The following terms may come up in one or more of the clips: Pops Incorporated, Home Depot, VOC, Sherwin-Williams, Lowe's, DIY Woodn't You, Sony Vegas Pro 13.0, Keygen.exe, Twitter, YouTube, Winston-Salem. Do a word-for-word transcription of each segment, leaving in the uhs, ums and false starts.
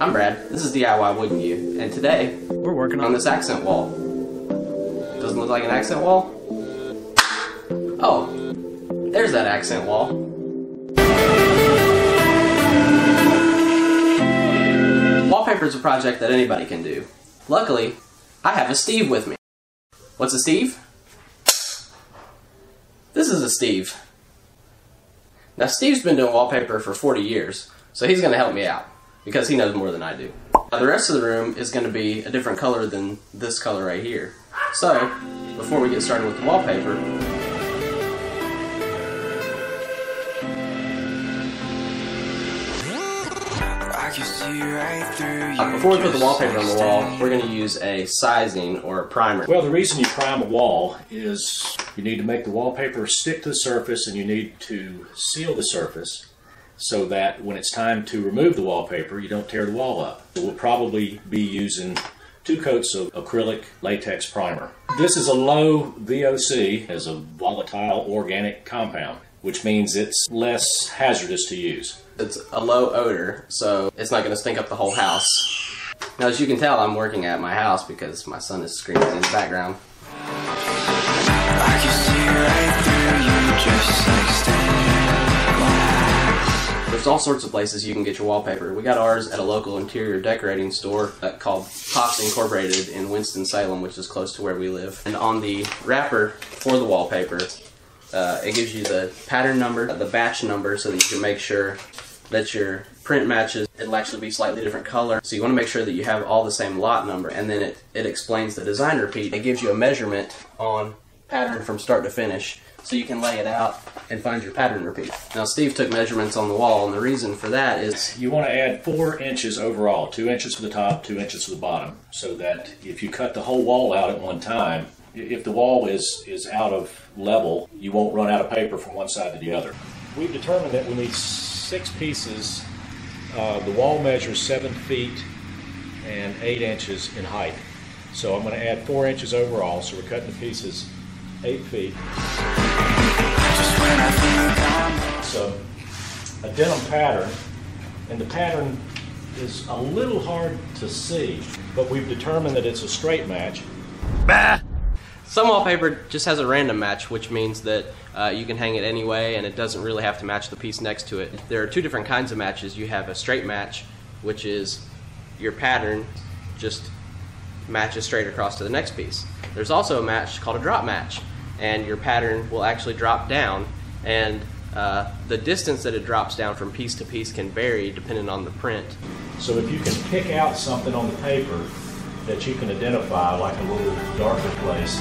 I'm Brad, this is D I Y Wouldn't You, and today we're working on this accent wall. Doesn't look like an accent wall? Oh, there's that accent wall. Wallpaper is a project that anybody can do. Luckily, I have a Steve with me. What's a Steve? This is a Steve. Now Steve's been doing wallpaper for forty years, so he's going to help me out, because he knows more than I do. Now the rest of the room is going to be a different color than this color right here. So, before we get started with the wallpaper, Uh, before we put the wallpaper on the wall, we're going to use a sizing or a primer. Well, the reason you prime a wall is you need to make the wallpaper stick to the surface, and you need to seal the surface so that when it's time to remove the wallpaper, you don't tear the wall up. We'll probably be using two coats of acrylic latex primer. This is a low V O C, as a volatile organic compound, which means it's less hazardous to use. It's a low odor, so it's not going to stink up the whole house. Now, as you can tell, I'm working at my house because my son is screaming in the background. There's all sorts of places you can get your wallpaper. We got ours at a local interior decorating store called Pops Incorporated in Winston-Salem, which is close to where we live. And on the wrapper for the wallpaper, Uh, it gives you the pattern number, the batch number, so that you can make sure that your print matches. It'll actually be slightly different color, so you want to make sure that you have all the same lot number. And then it, it explains the design repeat. It gives you a measurement on pattern from start to finish, so you can lay it out and find your pattern repeat. Now Steve took measurements on the wall, and the reason for that is you want to add four inches overall, two inches for the top, two inches for the bottom, so that if you cut the whole wall out at one time, if the wall is, is out of level, you won't run out of paper from one side to the other. We've determined that we need six pieces. Uh, the wall measures seven feet and eight inches in height. So I'm going to add four inches overall, so we're cutting the pieces eight feet. So a denim pattern, and the pattern is a little hard to see, but we've determined that it's a straight match. Bah! Some wallpaper just has a random match, which means that uh, you can hang it anyway, and it doesn't really have to match the piece next to it. There are two different kinds of matches. You have a straight match, which is your pattern just matches straight across to the next piece. There's also a match called a drop match, and your pattern will actually drop down, and uh, the distance that it drops down from piece to piece can vary depending on the print. So if you can pick out something on the paper that you can identify, like a little darker place,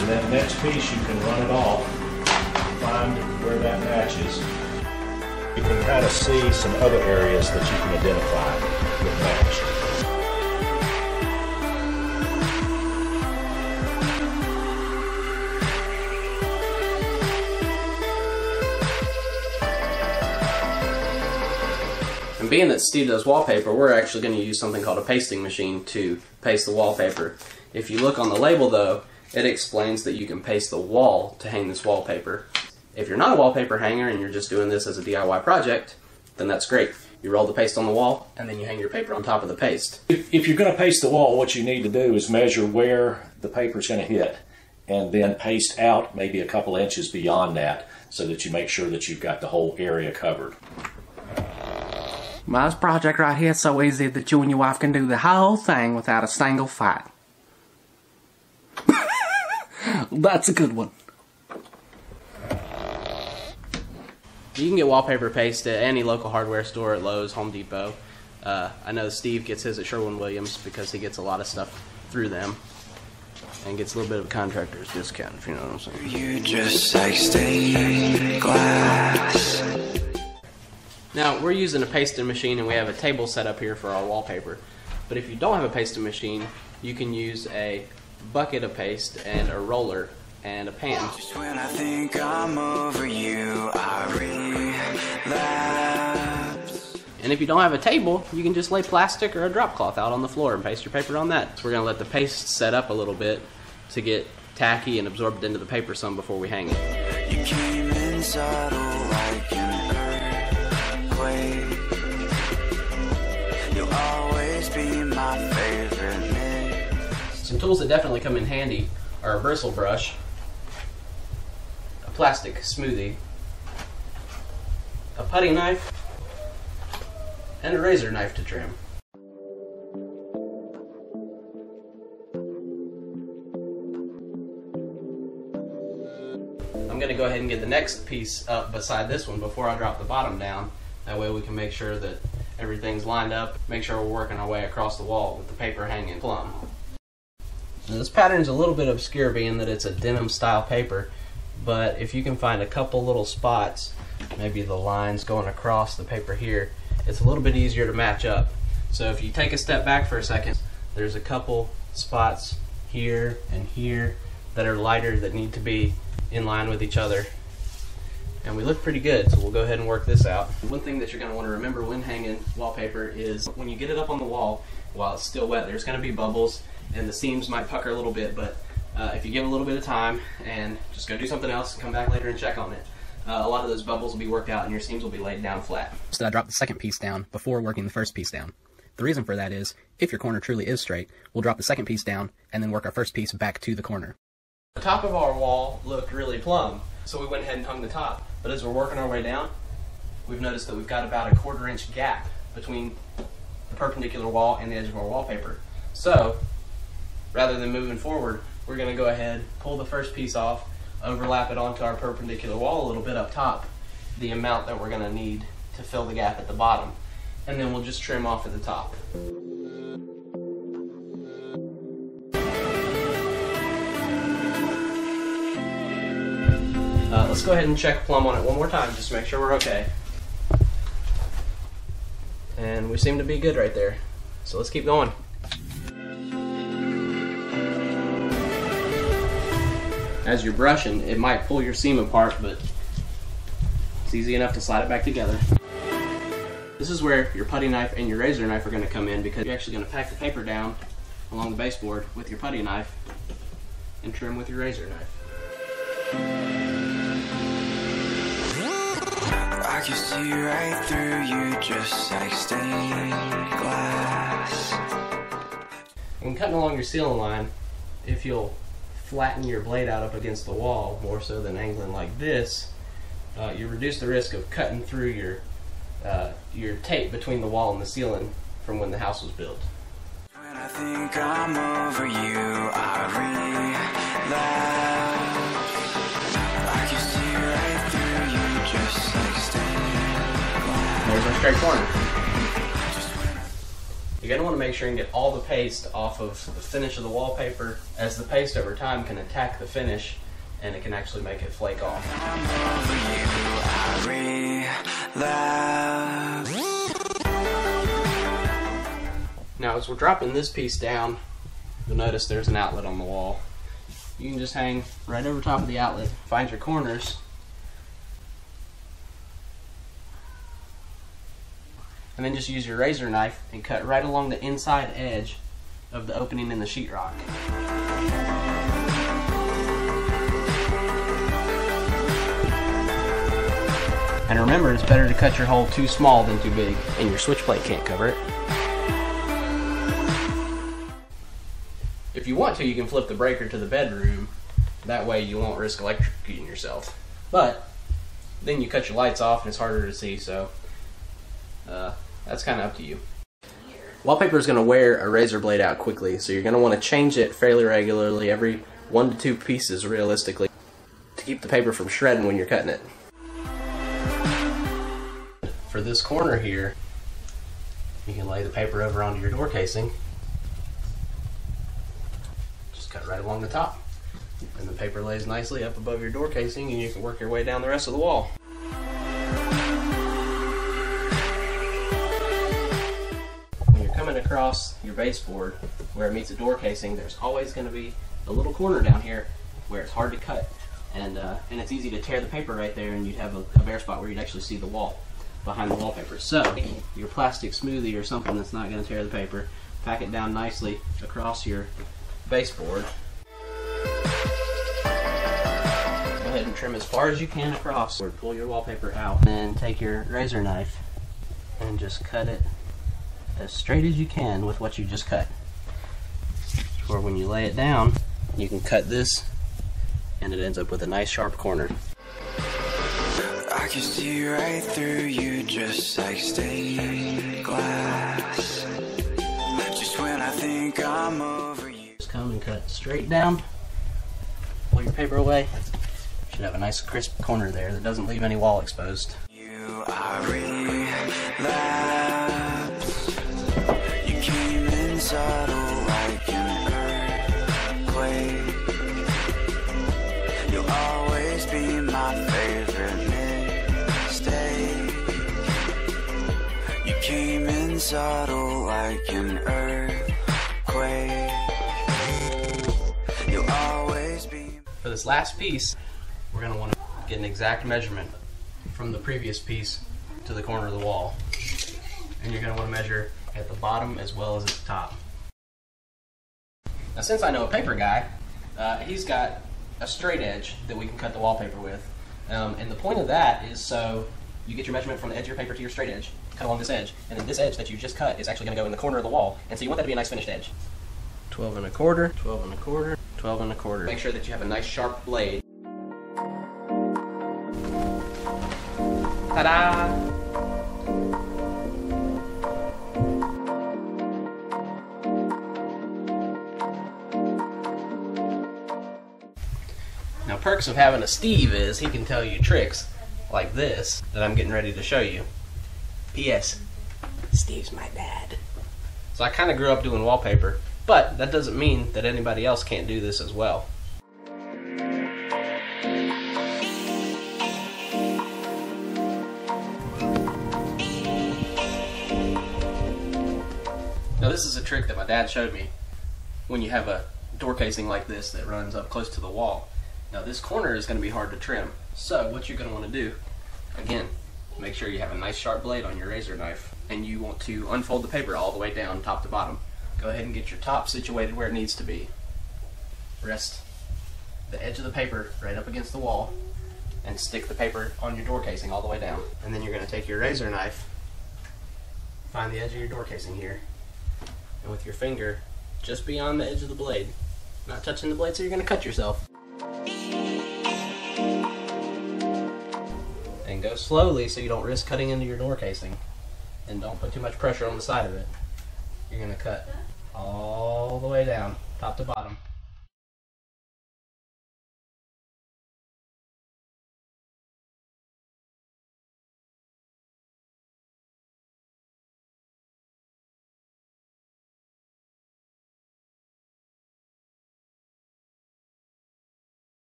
in that next piece you can run it off, find where that matches. You can kind of see some other areas that you can identify with match. And being that Steve does wallpaper, we're actually going to use something called a pasting machine to paste the wallpaper. If you look on the label though, it explains that you can paste the wall to hang this wallpaper. If you're not a wallpaper hanger and you're just doing this as a D I Y project, then that's great. You roll the paste on the wall, and then you hang your paper on top of the paste. If, if you're going to paste the wall, what you need to do is measure where the paper's going to hit, and then paste out maybe a couple inches beyond that, so that you make sure that you've got the whole area covered. Well, this project right here is so easy that you and your wife can do the whole thing without a single fight. That's a good one. You can get wallpaper paste at any local hardware store, at Lowe's, Home Depot. Uh, I know Steve gets his at Sherwin-Williams because he gets a lot of stuff through them, and gets a little bit of a contractor's discount, if you know what I'm saying. You just like stained glass. Now, we're using a pasting machine, and we have a table set up here for our wallpaper. But if you don't have a pasting machine, you can use a bucket of paste and a roller and a pan. Just when I think I'm over you, I relapse. And if you don't have a table, you can just lay plastic or a drop cloth out on the floor and paste your paper on that. So we're going to let the paste set up a little bit to get tacky and absorbed into the paper some before we hang it. You came in subtle like an earthquake. always be my favorite mix. Some tools that definitely come in handy are a bristle brush, a plastic smoothie, a putty knife, and a razor knife to trim. I'm going to go ahead and get the next piece up beside this one before I drop the bottom down. That way we can make sure that everything's lined up, make sure we're working our way across the wall with the paper hanging plumb. Now this pattern's a little bit obscure being that it's a denim style paper, but if you can find a couple little spots, maybe the lines going across the paper here, it's a little bit easier to match up. So if you take a step back for a second, there's a couple spots here and here that are lighter that need to be in line with each other. And we look pretty good, so we'll go ahead and work this out. One thing that you're going to want to remember when hanging wallpaper is when you get it up on the wall, while it's still wet, there's going to be bubbles and the seams might pucker a little bit, but uh, if you give it a little bit of time and just go do something else and come back later and check on it, uh, a lot of those bubbles will be worked out and your seams will be laid down flat. So I dropped the second piece down before working the first piece down. The reason for that is, if your corner truly is straight, we'll drop the second piece down and then work our first piece back to the corner. The top of our wall looked really plumb, so we went ahead and hung the top. But as we're working our way down, we've noticed that we've got about a quarter inch gap between the perpendicular wall and the edge of our wallpaper. So, rather than moving forward, we're going to go ahead, pull the first piece off, overlap it onto our perpendicular wall a little bit up top, the amount that we're going to need to fill the gap at the bottom. And then we'll just trim off at the top. Uh, let's go ahead and check plumb on it one more time, just to make sure we're okay. And we seem to be good right there. So let's keep going. As you're brushing, it might pull your seam apart, but it's easy enough to slide it back together. This is where your putty knife and your razor knife are going to come in, because you're actually going to pack the paper down along the baseboard with your putty knife and trim with your razor knife. I can see right through you, just like stained glass. When cutting along your ceiling line, if you'll flatten your blade out up against the wall more so than angling like this, uh, you reduce the risk of cutting through your uh, your tape between the wall and the ceiling from when the house was built. When I think I'm over you, I realize. There's our straight corner. You're going to want to make sure and get all the paste off of the finish of the wallpaper, as the paste over time can attack the finish and it can actually make it flake off. Now as we're dropping this piece down, you'll notice there's an outlet on the wall. You can just hang right over top of the outlet, find your corners, and then just use your razor knife and cut right along the inside edge of the opening in the sheetrock. And remember, it's better to cut your hole too small than too big, and your switch plate can't cover it. If you want to, you can flip the breaker to the bedroom. That way you won't risk electrocuting yourself. But then you cut your lights off and it's harder to see, so Uh, that's kind of up to you. Wallpaper is going to wear a razor blade out quickly, so you're going to want to change it fairly regularly, every one to two pieces realistically, to keep the paper from shredding when you're cutting it. For this corner here, you can lay the paper over onto your door casing. Just cut right along the top, and the paper lays nicely up above your door casing, and you can work your way down the rest of the wall. Across your baseboard where it meets the door casing, there's always going to be a little corner down here where it's hard to cut, and uh, and it's easy to tear the paper right there, and you'd have a, a bare spot where you'd actually see the wall behind the wallpaper. So your plastic smoothie or something that's not going to tear the paper, pack it down nicely across your baseboard. Go ahead and trim as far as you can across, or pull your wallpaper out, and then take your razor knife and just cut it as straight as you can with what you just cut. Or when you lay it down, you can cut this and it ends up with a nice sharp corner. I can see right through you just like stained glass. Just when I think I'm over you. Just come and cut straight down. Pull your paper away. Should have a nice crisp corner there that doesn't leave any wall exposed. You are relapse. You came in subtle like an earthquake. You'll always be my favorite mistake. You came in subtle like an earthquake. You'll always be. For this last piece, we're going to want to get an exact measurement from the previous piece to the corner of the wall. And you're going to want to measure at the bottom as well as at the top. Now, since I know a paper guy, uh, he's got a straight edge that we can cut the wallpaper with. Um, and the point of that is so you get your measurement from the edge of your paper to your straight edge, cut along this edge, and then this edge that you just cut is actually going to go in the corner of the wall. And so you want that to be a nice finished edge. twelve and a quarter, twelve and a quarter, twelve and a quarter. Make sure that you have a nice sharp blade. Ta-da! Now, perks of having a Steve is he can tell you tricks like this that I'm getting ready to show you. P S Steve's my dad. So I kind of grew up doing wallpaper, but that doesn't mean that anybody else can't do this as well. Now this is a trick that my dad showed me when you have a door casing like this that runs up close to the wall. Now this corner is going to be hard to trim, so what you're going to want to do, again, make sure you have a nice sharp blade on your razor knife, and you want to unfold the paper all the way down, top to bottom. Go ahead and get your top situated where it needs to be. Rest the edge of the paper right up against the wall, and stick the paper on your door casing all the way down. And then you're going to take your razor knife, find the edge of your door casing here, and with your finger just beyond the edge of the blade, not touching the blade so you're going to cut yourself. And go slowly so you don't risk cutting into your door casing, and don't put too much pressure on the side of it. You're going to cut all the way down, top to bottom.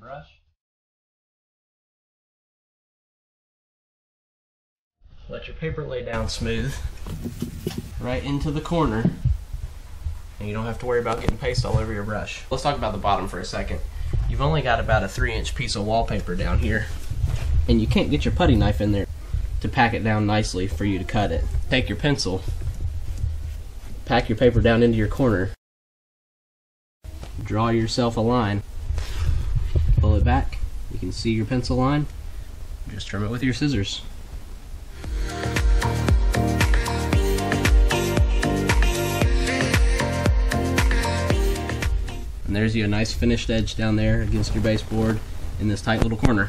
Brush. Let your paper lay down smooth right into the corner, and you don't have to worry about getting paste all over your brush. Let's talk about the bottom for a second. You've only got about a three inch piece of wallpaper down here, and you can't get your putty knife in there to pack it down nicely for you to cut it. Take your pencil, pack your paper down into your corner, draw yourself a line. Pull it back, you can see your pencil line, just trim it with your scissors. And there's you a nice finished edge down there against your baseboard in this tight little corner.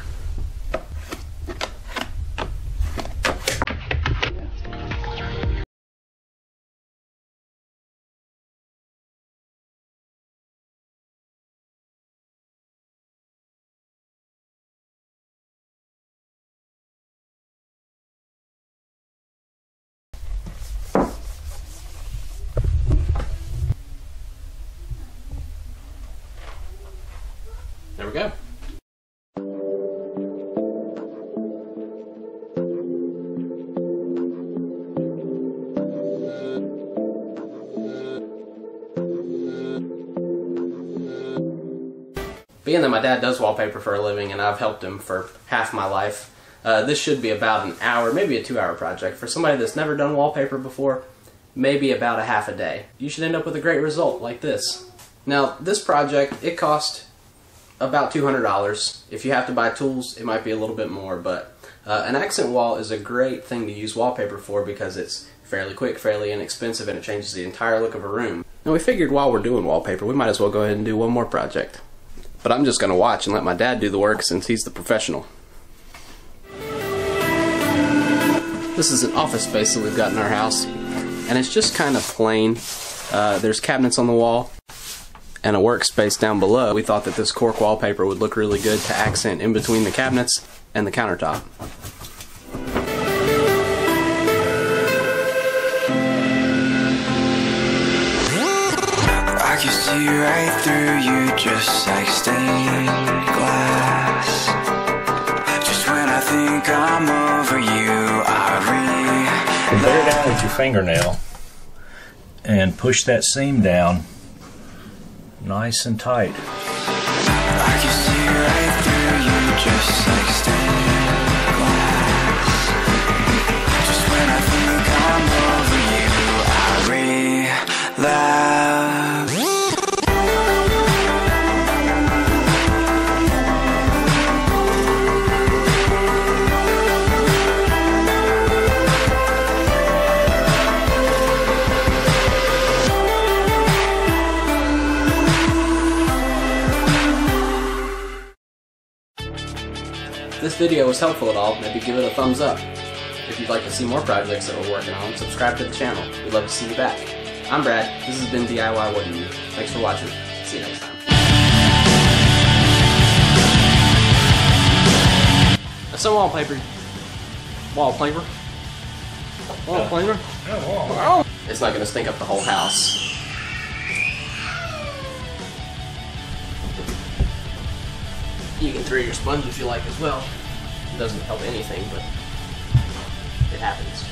There we go. Being that my dad does wallpaper for a living and I've helped him for half my life, uh, this should be about an hour, maybe a two hour project. For somebody that's never done wallpaper before, maybe about a half a day. You should end up with a great result like this. Now this project, it cost about two hundred dollars. If you have to buy tools, it might be a little bit more, but uh, an accent wall is a great thing to use wallpaper for because it's fairly quick, fairly inexpensive, and it changes the entire look of a room. Now, we figured while we're doing wallpaper, we might as well go ahead and do one more project. But I'm just going to watch and let my dad do the work since he's the professional. This is an office space that we've got in our house, and it's just kind of plain. Uh, there's cabinets on the wall and a workspace down below. We thought that this cork wallpaper would look really good to accent in between the cabinets and the countertop. I can see right through you just like stained glass. Just when I think I'm over you, I realize. Bear down with your fingernail and push that seam down nice and tight. I can see right through you just like stained glass. Just when I think I'm over you, I realize. If this video was helpful at all, maybe give it a thumbs up. If you'd like to see more projects that we're working on, subscribe to the channel. We'd love to see you back. I'm Brad. This has been D I Y Woodn't You. Thanks for watching. See you next time. That's some wallpaper. Wallpaper. Wallpaper. Oh. It's not going to stink up the whole house. You can throw your sponge if you like as well. It doesn't help anything, but it happens.